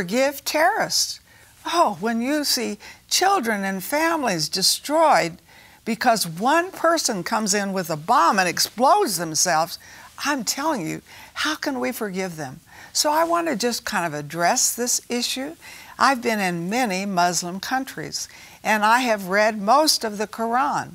forgive terrorists. Oh, when you see children and families destroyed because one person comes in with a bomb and explodes themselves, I'm telling you, how can we forgive them? So I want to just kind of address this issue. I've been in many Muslim countries, and I have read most of the Quran.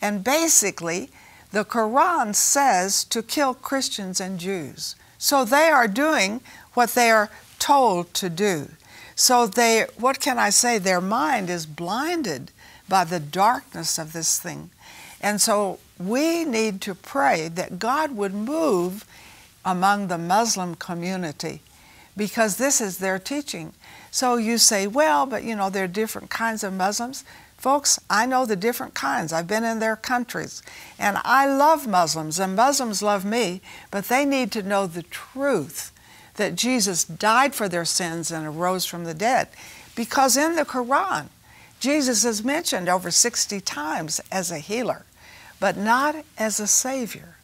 And basically, the Quran says to kill Christians and Jews. So they are doing what they are told to do. So they, what can I say? Their mind is blinded by the darkness of this thing. And so we need to pray that God would move among the Muslim community, because this is their teaching. So you say, well, but you know, there are different kinds of Muslims. Folks, I know the different kinds. I've been in their countries, and I love Muslims, and Muslims love me, but they need to know the truth that Jesus died for their sins and arose from the dead. Because in the Quran, Jesus is mentioned over 60 times as a healer, but not as a savior.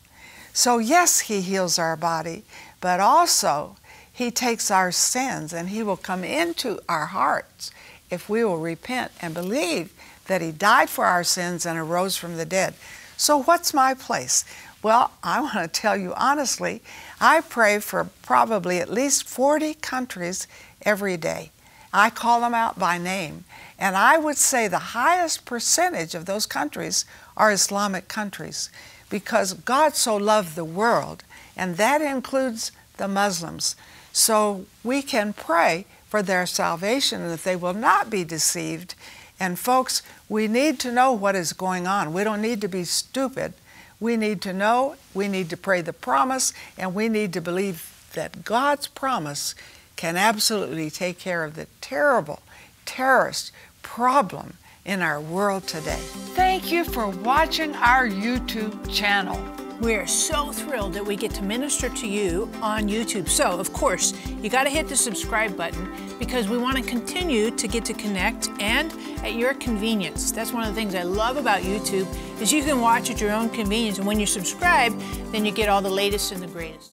So yes, he heals our body, but also he takes our sins and he will come into our hearts if we will repent and believe that he died for our sins and arose from the dead. So what's my place? Well, I want to tell you honestly, I pray for probably at least 40 countries every day. I call them out by name. And I would say the highest percentage of those countries are Islamic countries, because God so loved the world, and that includes the Muslims. So we can pray for their salvation, that they will not be deceived. And folks, we need to know what is going on. We don't need to be stupid. We need to know, we need to pray the promise, and we need to believe that God's promise can absolutely take care of the terrible terrorist problem in our world today. Thank you for watching our YouTube channel. We're so thrilled that we get to minister to you on YouTube. So, of course, you got to hit the subscribe button, because we want to continue to get to connect and at your convenience. That's one of the things I love about YouTube, is you can watch at your own convenience. And when you subscribe, then you get all the latest and the greatest.